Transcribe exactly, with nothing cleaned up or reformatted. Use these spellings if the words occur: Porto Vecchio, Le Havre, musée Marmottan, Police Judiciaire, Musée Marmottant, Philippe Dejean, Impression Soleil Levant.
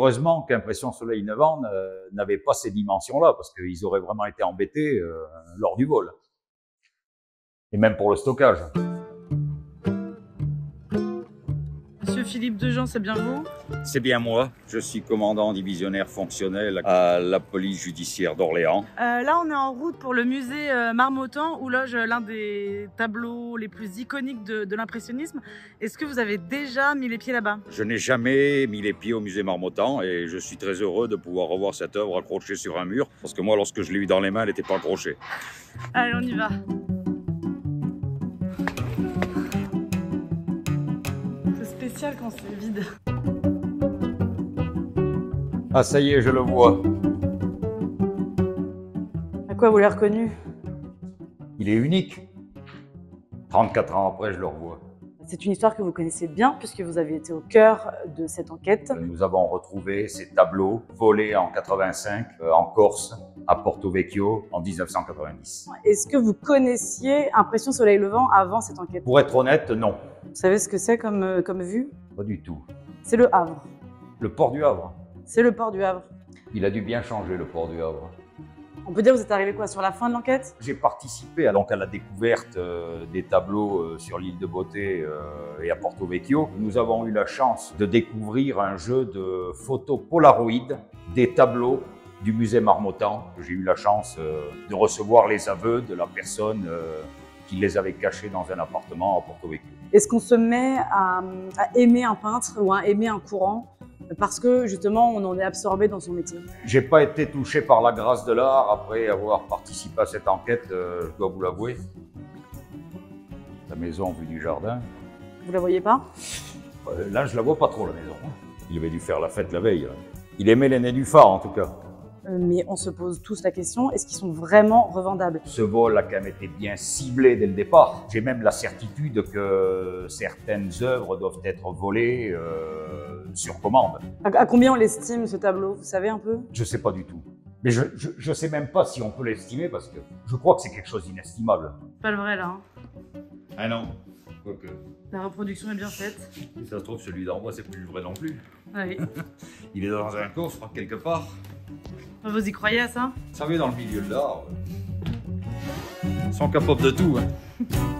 Heureusement qu'Impression Soleil Levant euh, n'avait pas ces dimensions-là, parce qu'ils auraient vraiment été embêtés euh, lors du vol. Et même pour le stockage. Monsieur Philippe Dejean, c'est bien vous? C'est bien moi. Je suis commandant divisionnaire fonctionnel à la police judiciaire d'Orléans. Euh, là, on est en route pour le musée euh, Marmottan, où loge l'un des tableaux les plus iconiques de, de l'impressionnisme. Est-ce que vous avez déjà mis les pieds là-bas? Je n'ai jamais mis les pieds au musée Marmottan et je suis très heureux de pouvoir revoir cette œuvre accrochée sur un mur, parce que moi, lorsque je l'ai eu dans les mains, elle n'était pas accrochée. Allez, on y va. Quand c'est vide. Ah, ça y est, je le vois. À quoi vous l'avez reconnu? Il est unique. trente-quatre ans après, je le revois. C'est une histoire que vous connaissez bien puisque vous avez été au cœur de cette enquête. Nous avons retrouvé ces tableaux volés en quatre-vingt-cinq euh, en Corse, à Porto Vecchio, en mille neuf cent quatre-vingt-dix. Est-ce que vous connaissiez Impression Soleil Levant avant cette enquête? Pour être honnête, non. Vous savez ce que c'est comme, comme vue? Pas du tout. C'est le Havre. Le port du Havre? C'est le port du Havre. Il a dû bien changer, le port du Havre. On peut dire que vous êtes arrivé quoi, sur la fin de l'enquête? J'ai participé donc à la découverte euh, des tableaux euh, sur l'île de Beauté euh, et à Porto Vecchio. Nous avons eu la chance de découvrir un jeu de photos polaroïdes des tableaux du musée Marmottan. J'ai eu la chance euh, de recevoir les aveux de la personne euh, qui les avait cachés dans un appartement à Porto Vecchio. Est-ce qu'on se met à, à aimer un peintre ou à aimer un courant parce que justement on en est absorbé dans son métier? J'ai pas été touché par la grâce de l'art après avoir participé à cette enquête, euh, je dois vous l'avouer. La maison vue du jardin. Vous la voyez pas? Là je la vois pas trop, la maison. Il avait dû faire la fête la veille. Il aimait les nénuphars en tout cas. Mais on se pose tous la question, est-ce qu'ils sont vraiment revendables? Ce vol a quand même été bien ciblé dès le départ. J'ai même la certitude que certaines œuvres doivent être volées euh, sur commande. À, à combien on l'estime ce tableau? Vous savez un peu? Je ne sais pas du tout. Mais je ne sais même pas si on peut l'estimer parce que je crois que c'est quelque chose d'inestimable. Pas le vrai là. Hein. Ah non, quoique. La reproduction est bien faite. Et ça se trouve, celui d'en bas, c'est plus le vrai non plus. Oui. Il est dans un coffre quelque part. Vous y croyez à ça? Ça vient dans le milieu de l'art. Ils sont capables de tout. Hein.